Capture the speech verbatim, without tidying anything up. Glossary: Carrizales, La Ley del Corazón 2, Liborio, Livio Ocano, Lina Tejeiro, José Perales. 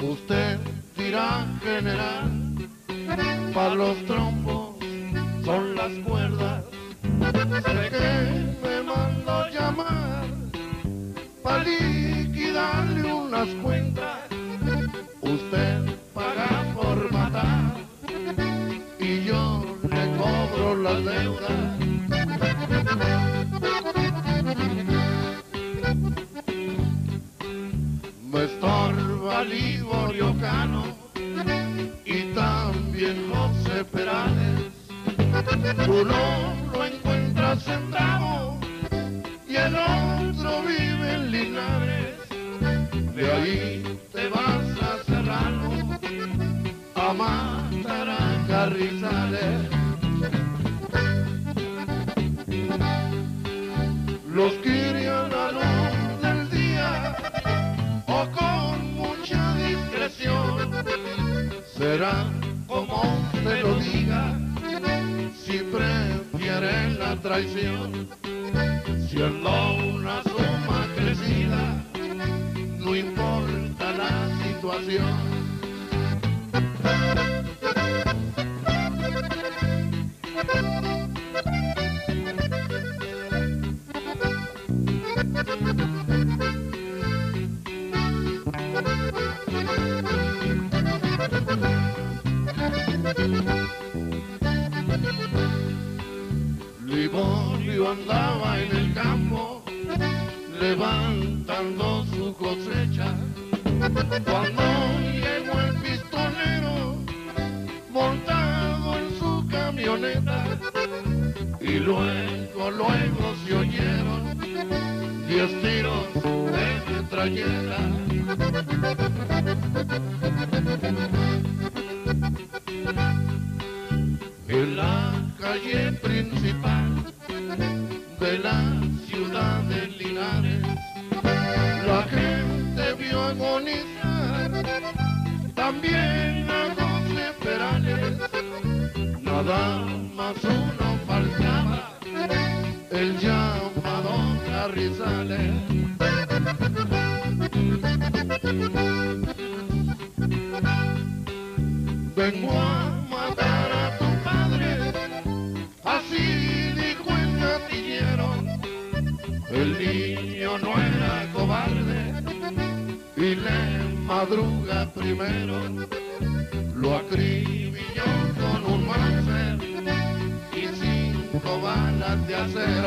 Usted dirá, general, para los trompos son las cuerdas. Sé que me mando llamar para liquidarle unas cuentas. Usted paga por matar y yo le cobro las deudas. Me estorba Livio Ocano y también José Perales. Tú no lo encuentras en Bravo y el otro vive en Linares. De ahí te vas a Serrano a matar a Carrizales. Los crían a luz del día o con mucha discreción. Será como te lo diga si prefieren la traición. Siendo una suma crecida, no importa la situación. Liborio andaba en el campo levantando su cosecha cuando llegó el pistonero montado en su camioneta, y luego, luego se oyeron diez tiros de metralleta. En la calle principal de la ciudad de Linares, la gente vio agonizar también a José Perales. Nada más uno faltaba, el llamado Carrizales. Vengo a matar a tu padre, así dijo el gatillero. El niño no era cobarde y le madruga primero. Lo acribilló con un máster y cinco balas de acero.